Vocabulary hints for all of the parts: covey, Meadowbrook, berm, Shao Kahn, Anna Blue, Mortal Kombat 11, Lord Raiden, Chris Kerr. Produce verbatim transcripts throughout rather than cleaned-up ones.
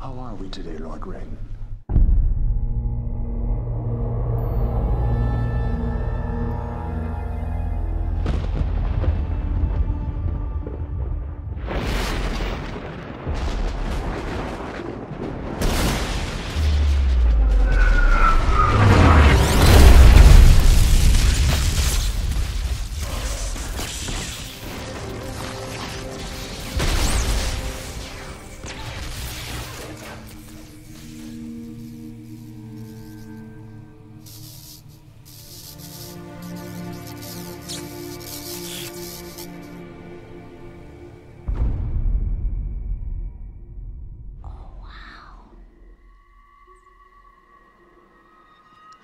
How are we today, Lord Raiden?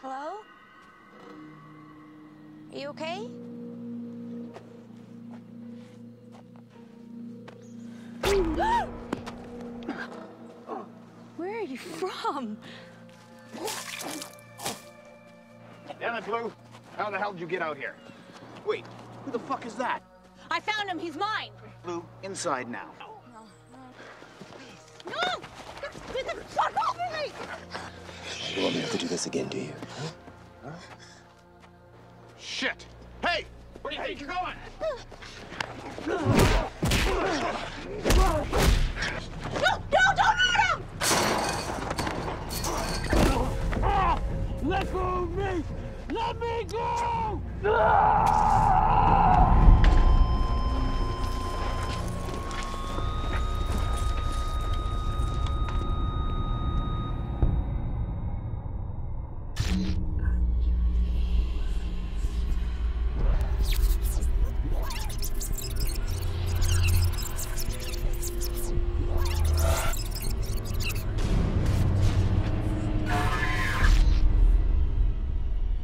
Hello? Are you okay? Where are you from? Anna Blue, how the hell did you get out here? Wait, who the fuck is that? I found him, he's mine! Blue, inside now. No! No! Get the fuck off of me! You won't have to do this again, do you? Huh? Huh? Shit! Hey! Where do you think you're going? No! No! Don't hurt him! Oh, let go of me! Let me go! No!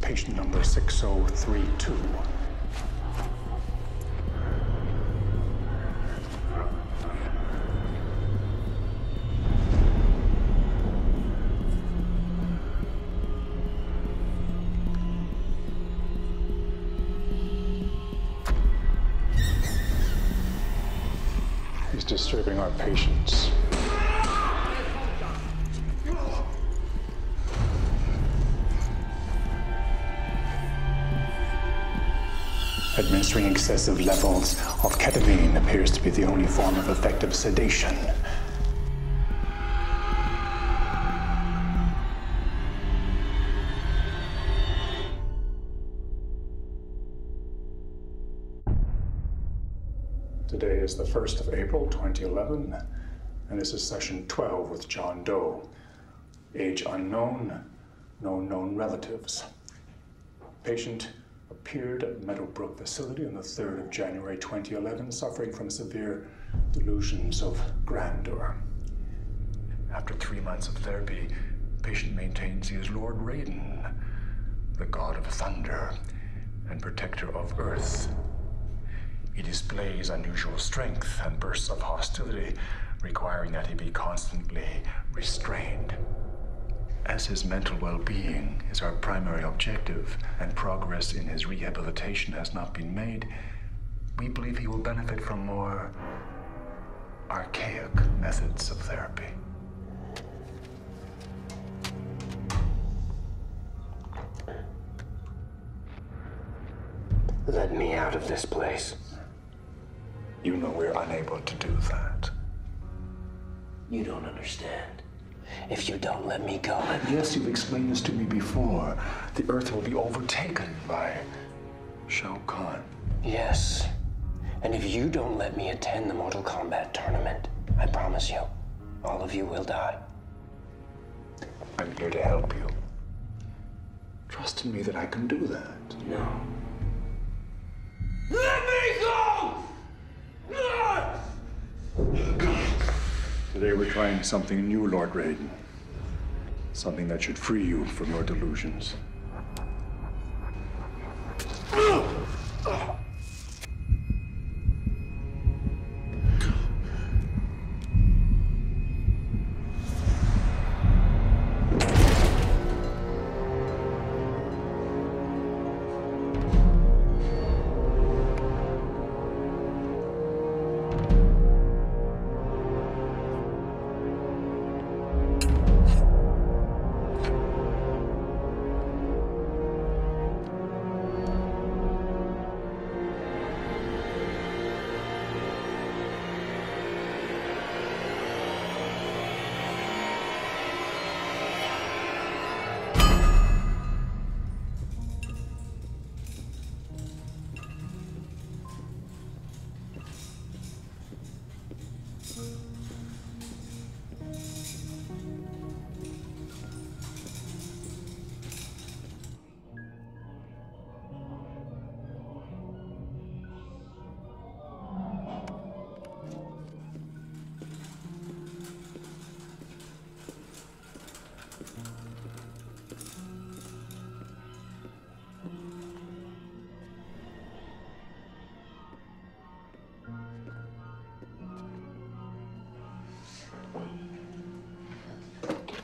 Patient number six oh three two. He's disturbing our patients. Administering excessive levels of ketamine appears to be the only form of effective sedation. Today is the first of April twenty eleven, and this is session twelve with John Doe. Age unknown, no known relatives. Patient appeared at Meadowbrook facility on the third of January twenty eleven, suffering from severe delusions of grandeur. After three months of therapy, patient maintains he is Lord Raiden, the god of thunder and protector of earth. He displays unusual strength and bursts of hostility, requiring that he be constantly restrained. As his mental well-being is our primary objective, and progress in his rehabilitation has not been made, we believe he will benefit from more archaic methods of therapy. Let me out of this place. You know we're unable to do that. You don't understand. If you don't let me go... Yes, you've explained this to me before. The Earth will be overtaken by Shao Kahn. Yes. And if you don't let me attend the Mortal Kombat tournament, I promise you, all of you will die. I'm here to help you. Trust in me that I can do that. No. Let me go! No! Today we're trying something new, Lord Raiden. Something that should free you from your delusions.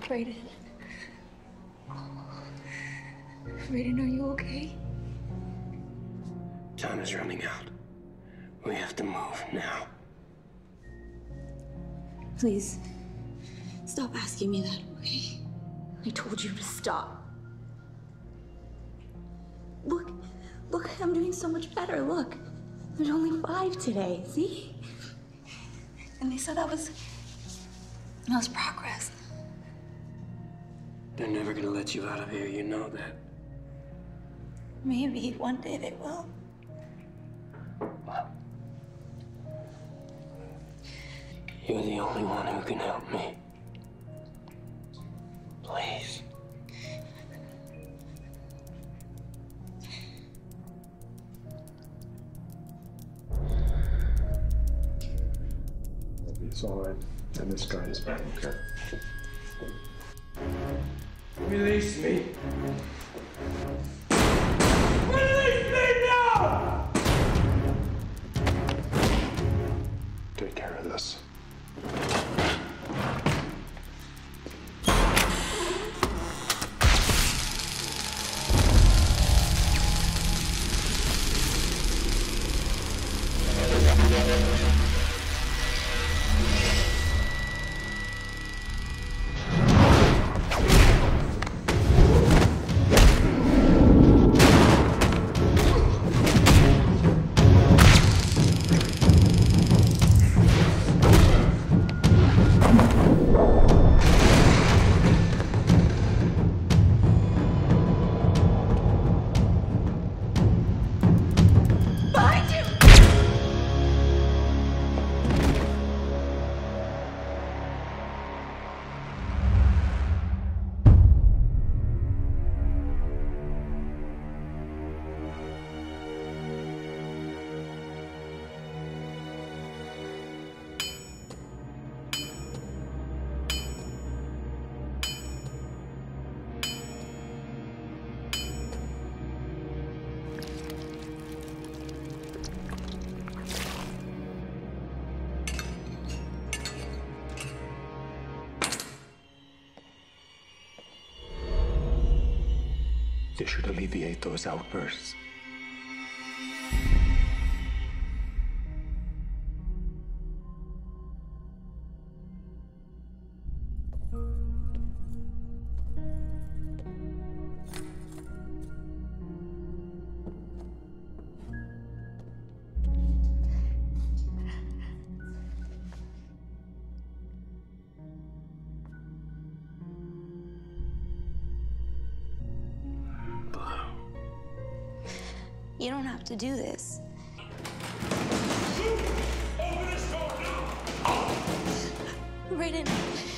Raiden. Raiden, are you okay? Time is running out. We have to move now. Please, stop asking me that, okay? I told you to stop. Look, look, I'm doing so much better, look. There's only five today, see? And they said that was, that was progress. They're never gonna let you out of here, you know that. Maybe one day they will. You're the only one who can help me. Please. It's all right. And this guy is back. Okay. Release me. Release me now! Take care of this. This should alleviate those outbursts. You don't have to do this. Shoot! Open this door now! Raiden.